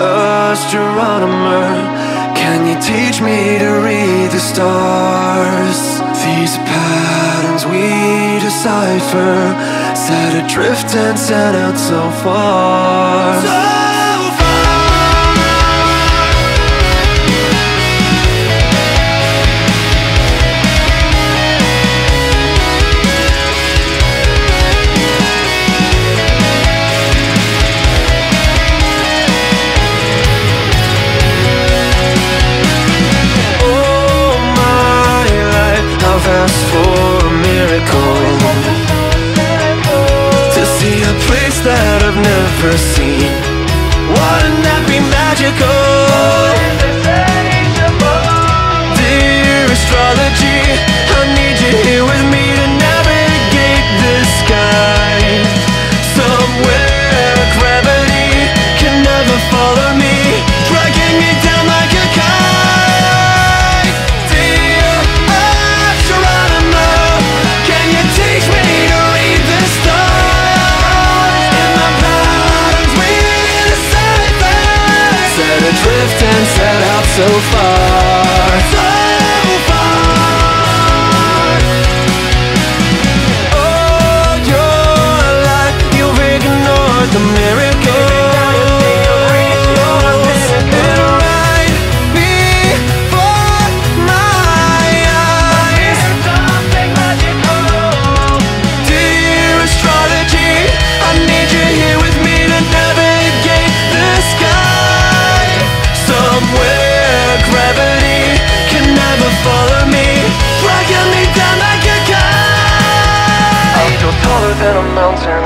astronomer, can you teach me to read the stars? These patterns we decipher, set adrift and sent out so far. That I've never seen. Wouldn't that be magical? Dear astrology, I need you here with me to navigate this sky. Somewhere gravity can never follow me, dragging me down like a kite. Dear astronomer, can you teach me to read the stars? Drift and set out so far, so far. All your life you've ignored the miracles, and right before my eyes, something magical. Dear astrology, I need you here with me to navigate the sky. Somewhere gravity can never follow me, dragging me down like a kite. I feel taller than a mountain,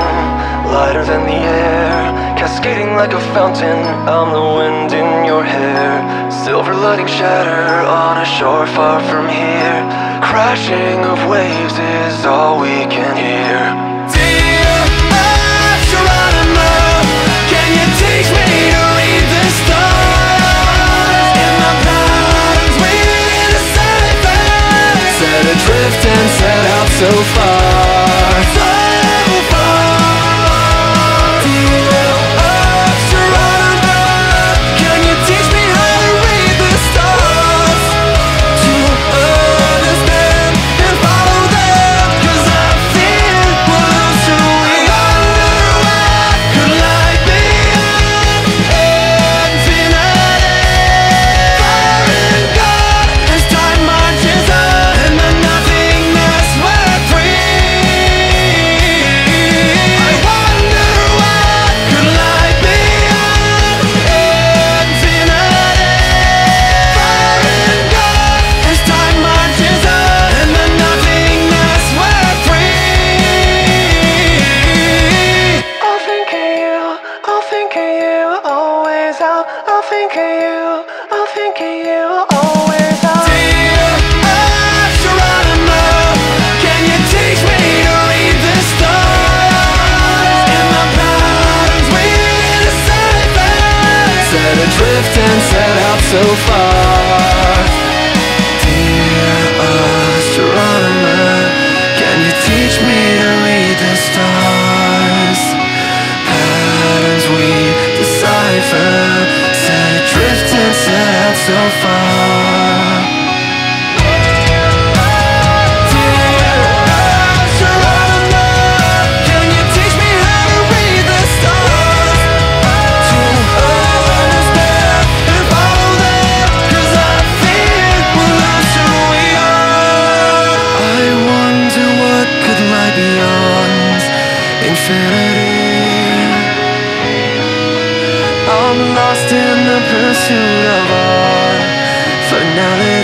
lighter than the air, cascading like a fountain, I'm the wind in your hair. Silver lightning shatter on a shore far from here, crashing of waves is all we can hear. Dear astronomer, can you teach me to read the stars? Drift and set out so far, so far. Dear astronomer, can you teach me how to read the stars? To understand and follow them, 'cause I feel we're too weak. I wonder what could light be at infinity. Fire and God, as time marches on. Drift and set out so far. Dear astronomer, can you teach me to read the stars? Patterns we decipher, set adrift and set out so far. I'm lost in the pursuit of our finality.